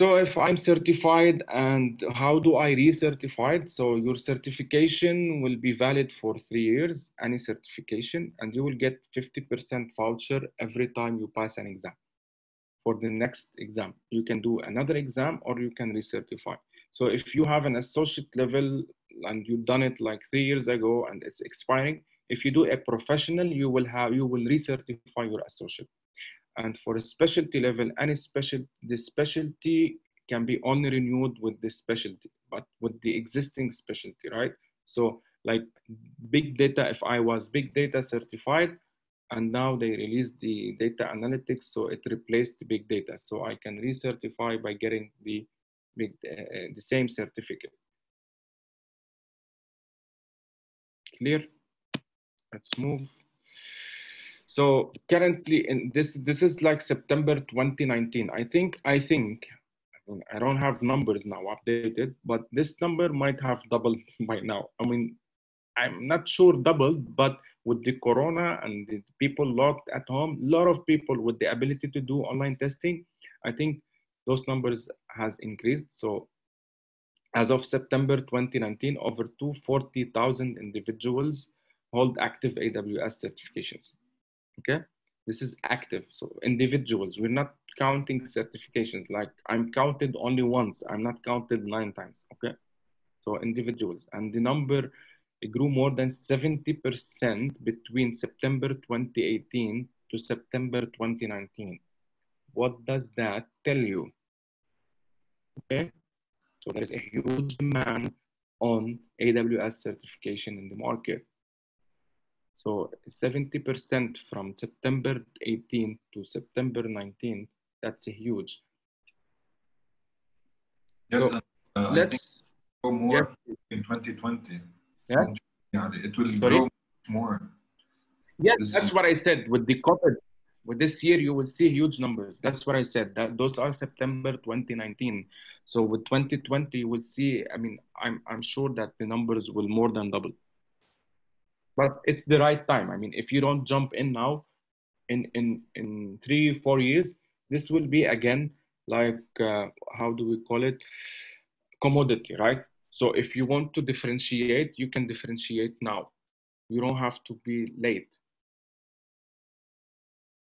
So if I'm certified, and how do I recertify? So your certification will be valid for 3 years, any certification, and you will get 50% voucher every time you pass an exam. For the next exam, you can do another exam or you can recertify. So if you have an associate level and you've done it like 3 years ago and it's expiring, if you do a professional, you will recertify your associate. And for a specialty level, the specialty can be only renewed with the specialty, but with the existing specialty, right? So like big data, if I was big data certified, and now they released the data analytics, so it replaced the big data. So I can recertify by getting the same certificate. Clear? Let's move. So currently, in this is like September 2019. I mean, I don't have numbers now updated, but this number might have doubled by now. I mean, I'm not sure doubled, but with the corona and the people locked at home, a lot of people with the ability to do online testing, I think those numbers has increased. So as of September 2019, over 240,000 individuals hold active AWS certifications. Okay, this is active. So individuals, we're not counting certifications. Like I'm counted only once. I'm not counted 9 times. Okay, so individuals, and the number grew more than 70% between September 2018 to September 2019. What does that tell you? Okay, so there's a huge demand on AWS certification in the market. So 70% from September 18 to September 19, that's a huge. Yes, so let's go more in 2020. Yeah, it will grow more. Yes, that's what I said. With the COVID, with this year, you will see huge numbers. That's what I said. That those are September 2019. So with 2020, we'll see. I mean, I'm sure that the numbers will more than double. But it's the right time. I mean, if you don't jump in now, in 3-4 years, this will be again like how do we call it? Commodity, right? So if you want to differentiate, you can differentiate now. You don't have to be late.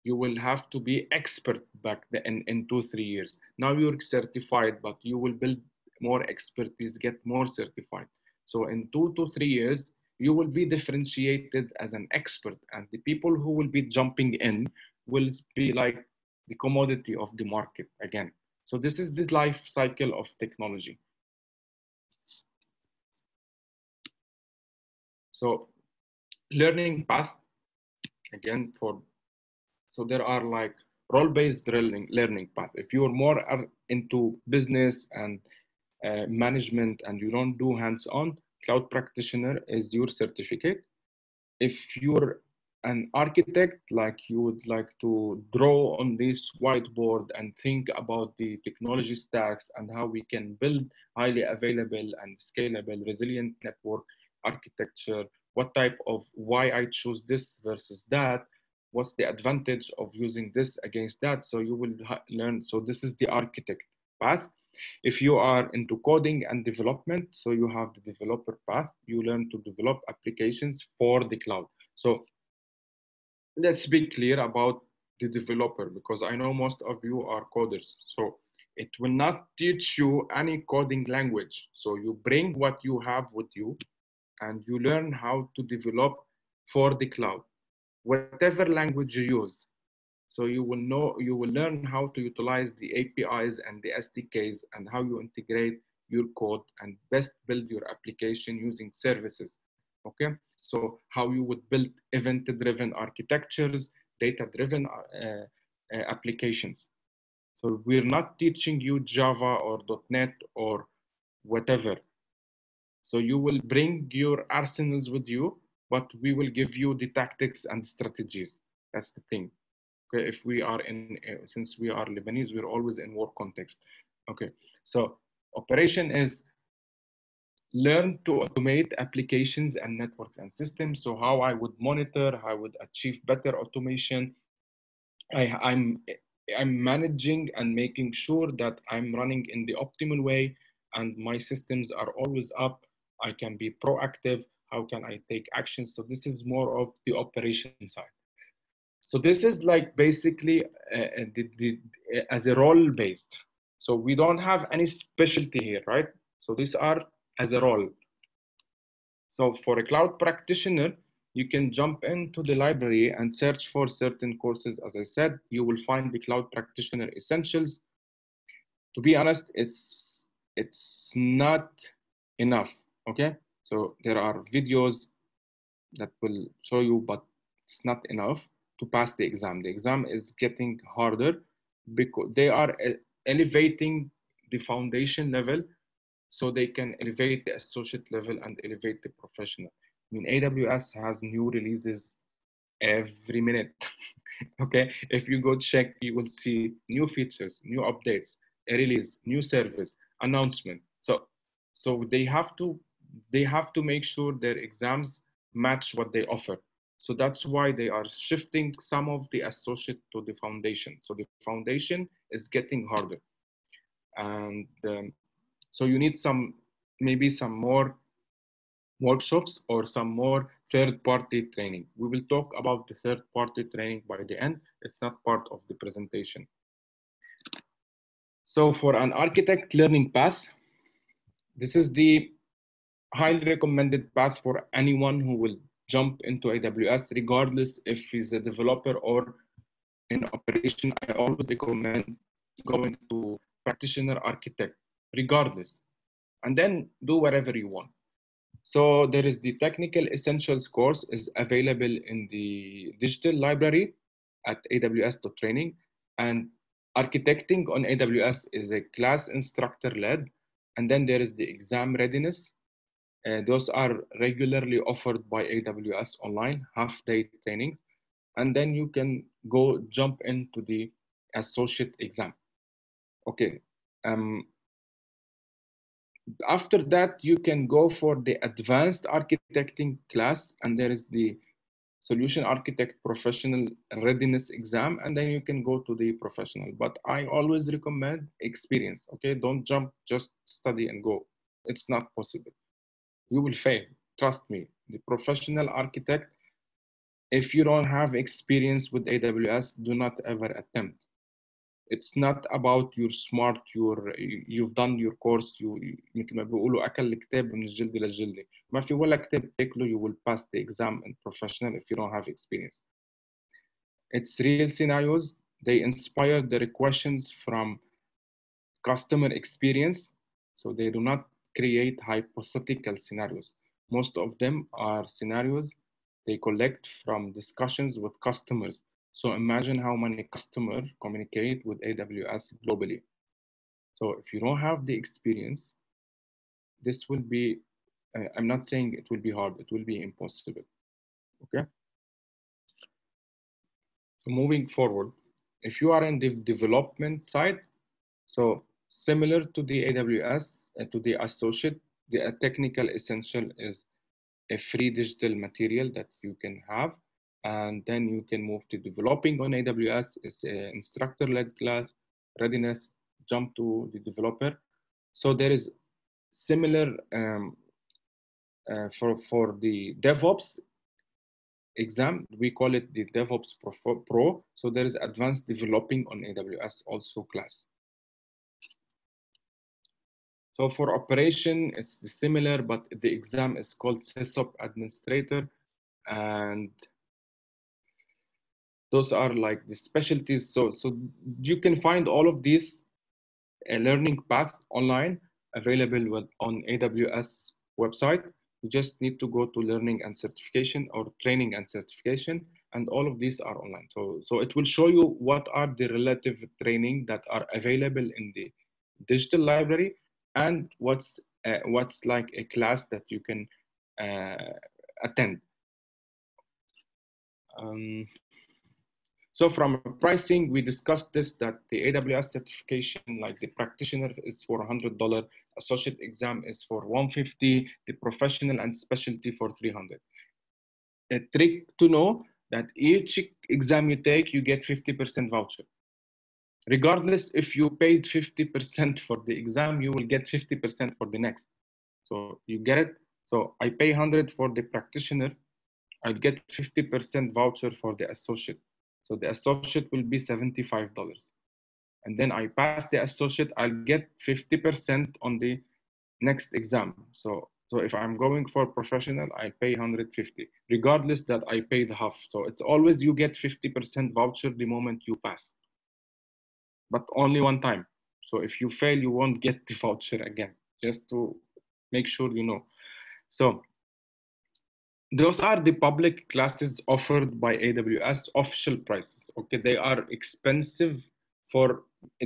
You will have to be expert back then in 2-3 years. Now you're certified, but you will build more expertise, get more certified. So in 2 to 3 years, you will be differentiated as an expert, and the people who will be jumping in will be like the commodity of the market again. So this is the life cycle of technology. So learning path, again, so there are like role-based learning path. If you are more into business and management and you don't do hands-on, cloud practitioner is your certificate. If you're an architect, like you would like to draw on this whiteboard and think about the technology stacks and how we can build highly available and scalable resilient network architecture, what type of, why I choose this versus that, what's the advantage of using this against that. So you will learn, so this is the architect path. If you are into coding and development, so you have the developer path, you learn to develop applications for the cloud. So let's be clear about the developer, because I know most of you are coders. So it will not teach you any coding language. So you bring what you have with you and you learn how to develop for the cloud, whatever language you use. So you will learn how to utilize the APIs and the SDKs and how you integrate your code and best build your application using services, okay? So how you would build event-driven architectures, data-driven applications. So we're not teaching you Java or .NET or whatever. So you will bring your arsenals with you, but we will give you the tactics and strategies. That's the thing. Okay, if we are in, since we are Lebanese, we're always in work context. Okay, so operation is learn to automate applications and networks and systems. So how I would monitor, how I would achieve better automation. I'm managing and making sure that I'm running in the optimal way and my systems are always up. I can be proactive. How can I take action? So this is more of the operation side. So this is like basically as a role based. So we don't have any specialty here, right? So these are as a role. So for a cloud practitioner, you can jump into the library and search for certain courses. As I said, you will find the cloud practitioner essentials. To be honest, it's not enough, okay? So there are videos that will show you, but it's not enough to pass the exam. The exam is getting harder because they are elevating the foundation level so they can elevate the associate level and elevate the professional. I mean, AWS has new releases every minute, okay? If you go check, you will see new features, new updates, a release, new service, announcement. So they have to make sure their exams match what they offer. So that's why they are shifting some of the associate to the foundation. So the foundation is getting harder. And so you need maybe some more workshops or some more third-party training. We will talk about the third-party training by the end. It's not part of the presentation. So for an architect learning path, this is the highly recommended path for anyone who will jump into AWS, regardless if he's a developer or in operation. I always recommend going to practitioner architect, regardless, and then do whatever you want. So there is the technical essentials course is available in the digital library at aws.training, and architecting on AWS is a class instructor led. And then there is the exam readiness Those are regularly offered by AWS online, half-day trainings. And then you can go jump into the associate exam. Okay. After that, you can go for the advanced architecting class, and there is the solution architect professional readiness exam, and then you can go to the professional. But I always recommend experience, okay? Don't jump, just study and go. It's not possible. You will fail, trust me. The professional architect, if you don't have experience with AWS, do not ever attempt. It's not about you're smart, you've done your course, مثل ما بيقولوا أكل الكتاب من الجلد للجلد. ما في ولا كتاب تاكله, you will pass the exam in professional if you don't have experience. It's real scenarios. They inspire the questions from customer experience. So they do not create hypothetical scenarios. Most of them are scenarios they collect from discussions with customers. So imagine how many customers communicate with AWS globally. So if you don't have the experience, this will be, I'm not saying it will be hard, it will be impossible, okay? So moving forward, if you are in the development side, so similar to the AWS, to the associate, the technical essential is a free digital material that you can have. And then you can move to developing on AWS. It's an instructor-led class, readiness, jump to the developer. So there is similar for the DevOps exam, we call it the DevOps Pro. So there is advanced developing on AWS also class. So for operation, it's similar, but the exam is called SysOp Administrator. And those are like the specialties. So you can find all of these learning paths online available on AWS website. You just need to go to learning and certification or training and certification, and all of these are online. So it will show you what are the relative training that are available in the digital library and what's like a class that you can attend. So from pricing, we discussed this, that the AWS certification, like the practitioner, is for $100, associate exam is for $150, the professional and specialty for $300. A trick to know that each exam you take, you get 50% voucher. Regardless, if you paid 50% for the exam, you will get 50% for the next. So you get it. So I pay $100 for the practitioner, I get 50% voucher for the associate. So the associate will be $75. And then I pass the associate, I'll get 50% on the next exam. So if I'm going for professional, I pay $150, regardless that I paid half. So it's always you get 50% voucher the moment you pass, but only one time. So if you fail, you won't get the voucher again, just to make sure you know. So those are the public classes offered by AWS, official prices. Okay, they are expensive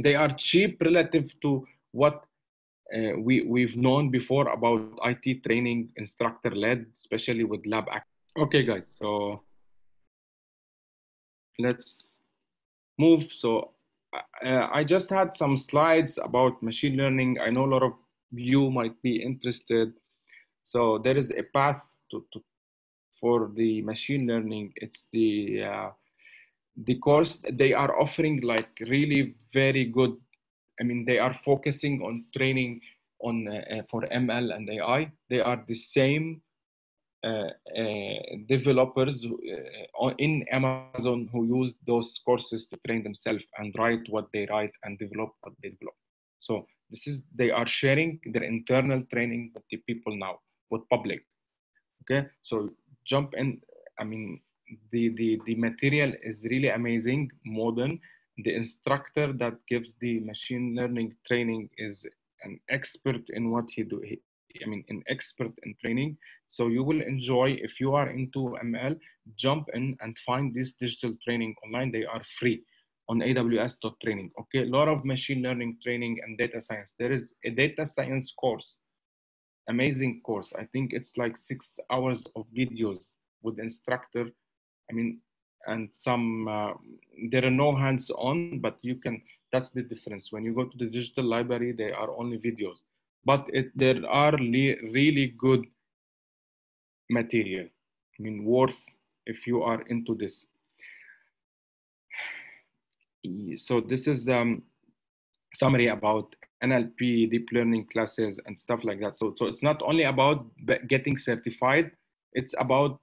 they are cheap relative to what we've known before about IT training, instructor-led, especially with lab act. Okay, guys, so let's move. So I just had some slides about machine learning. I know a lot of you might be interested. So there is a path for the machine learning. It's the course they are offering, like really very good. I mean, they are focusing on training on for ML and AI. They are the same developers in Amazon who use those courses to train themselves and write what they write and develop what they develop. So this is, they are sharing their internal training with the people now, with public. Okay, so jump in. I mean, the material is really amazing, modern. The instructor that gives the machine learning training is an expert in what he do. I mean, an expert in training. So you will enjoy, if you are into ML, jump in and find this digital training online. They are free on aws.training. Okay, a lot of machine learning training and data science. There is a data science course amazing course. I think it's like 6 hours of videos with instructor. I mean, and some, there are no hands-on, but you can, that's the difference. When you go to the digital library, they are only videos, but there are really good material. I mean, worth if you are into this. So this is summary about NLP, deep learning classes and stuff like that. So it's not only about getting certified, it's about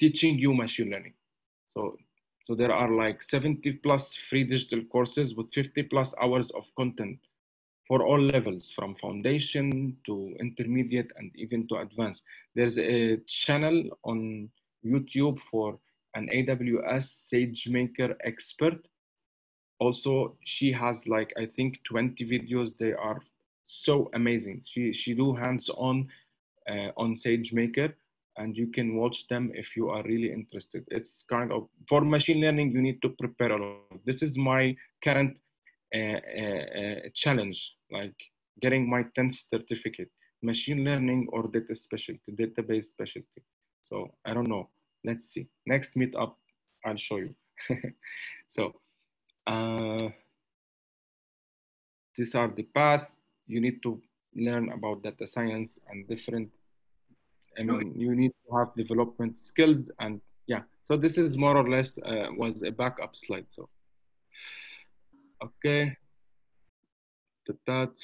teaching you machine learning. So there are like 70 plus free digital courses with 50 plus hours of content for all levels, from foundation to intermediate and even to advanced. There's a channel on YouTube for an AWS SageMaker expert. Also, she has like, I think 20 videos. They are so amazing. She do hands-on on SageMaker, and you can watch them if you are really interested. It's kind of, for machine learning, you need to prepare a lot. This is my current challenge, like getting my 10th certificate, machine learning or data specialty, database specialty. So I don't know, let's see. Next meetup, I'll show you. So. These are the path. You need to learn about data science and different, I mean, you need to have development skills and yeah. So this is more or less was a backup slide. So, okay.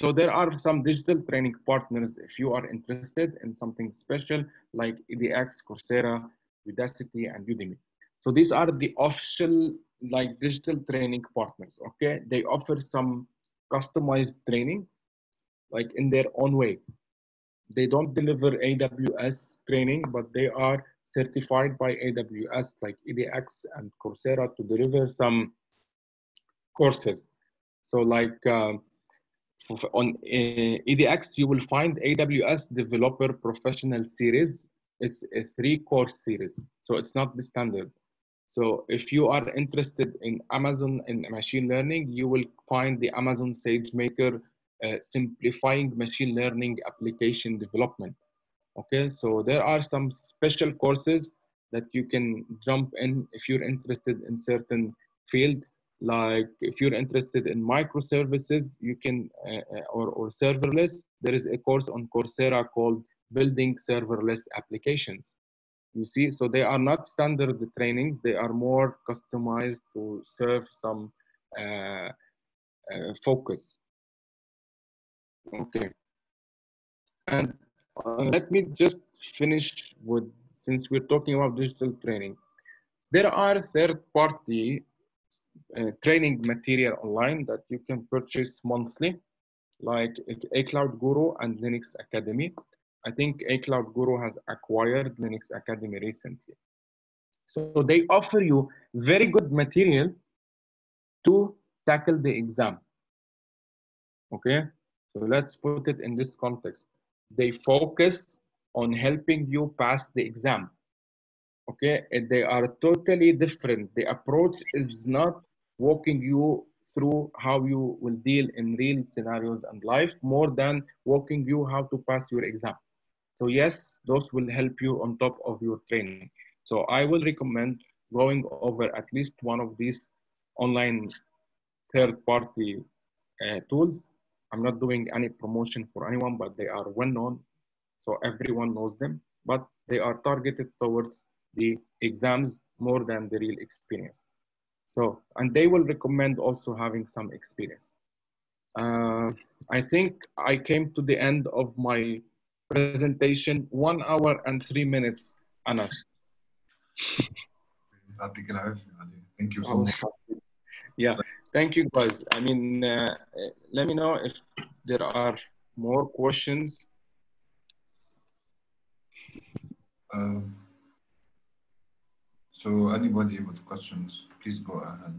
So there are some digital training partners if you are interested in something special like EDX, Coursera, Udacity, and Udemy. So these are the official like digital training partners, okay? They offer some customized training, like in their own way. They don't deliver AWS training, but they are certified by AWS, like EDX and Coursera, to deliver some courses. So like on EDX, you will find AWS Developer Professional Series. It's a 3-course series, so it's not the standard. So if you are interested in Amazon and machine learning, you will find the Amazon SageMaker Simplifying Machine Learning Application Development. Okay, so there are some special courses that you can jump in if you're interested in certain field. Like if you're interested in microservices, you can, or serverless, there is a course on Coursera called Building Serverless Applications. You see, so they are not standard trainings. They are more customized to serve some focus. Okay. And let me just finish with, since we're talking about digital training, there are third-party training material online that you can purchase monthly, like A Cloud Guru and Linux Academy. I think A Cloud Guru has acquired Linux Academy recently. So they offer you very good material to tackle the exam. Okay, so let's put it in this context. They focus on helping you pass the exam. Okay, and they are totally different. The approach is not walking you through how you will deal in real scenarios and life, more than walking you how to pass your exam. So yes, those will help you on top of your training. So I will recommend going over at least one of these online third-party tools. I'm not doing any promotion for anyone, but they are well-known. So everyone knows them, but they are targeted towards the exams more than the real experience. So, and they will recommend also having some experience. I think I came to the end of my presentation, 1 hour and 3 minutes, Anas. Thank you so much. Yeah, thank you guys. I mean, let me know if there are more questions. So anybody with questions, please go ahead.